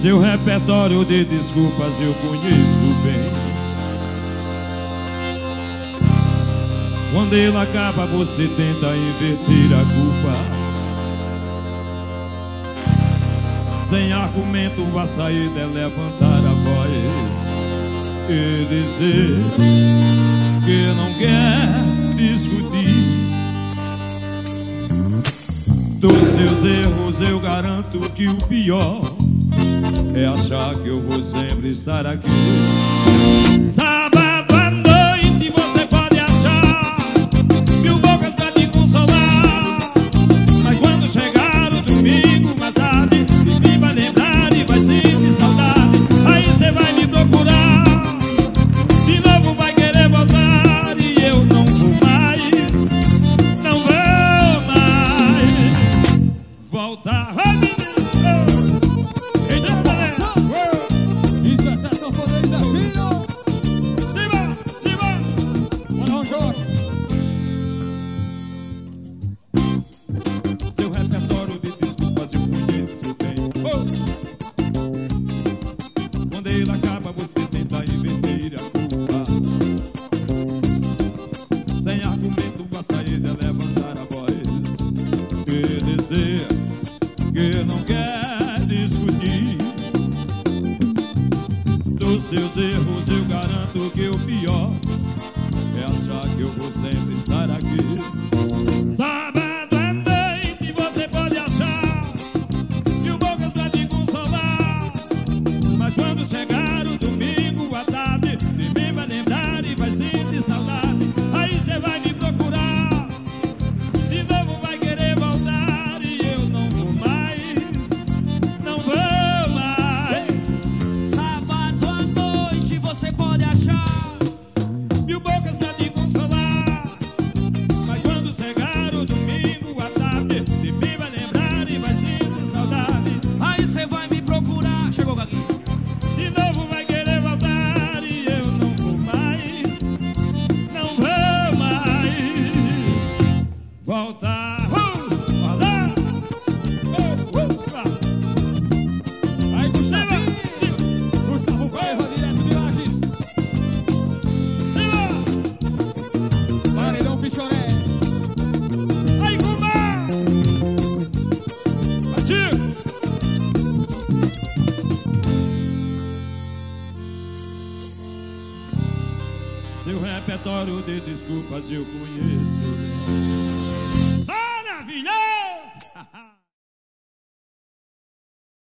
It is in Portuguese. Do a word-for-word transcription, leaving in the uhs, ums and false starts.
Seu repertório de desculpas eu conheço bem. Quando ele acaba, você tenta inverter a culpa. Sem argumento, a saída é levantar a voz e dizer que não quer discutir. Dos seus erros eu garanto que o pior é achar que eu vou sempre estar aqui. Sábado à noite você pode achar mil bocas pra te consolar, mas quando chegar o domingo mais tarde, ninguém vai lembrar e vai sentir saudade. Aí você vai me procurar, de novo vai querer voltar, e eu não vou mais, não vou mais voltar. Seu repertório de desculpas eu conheço.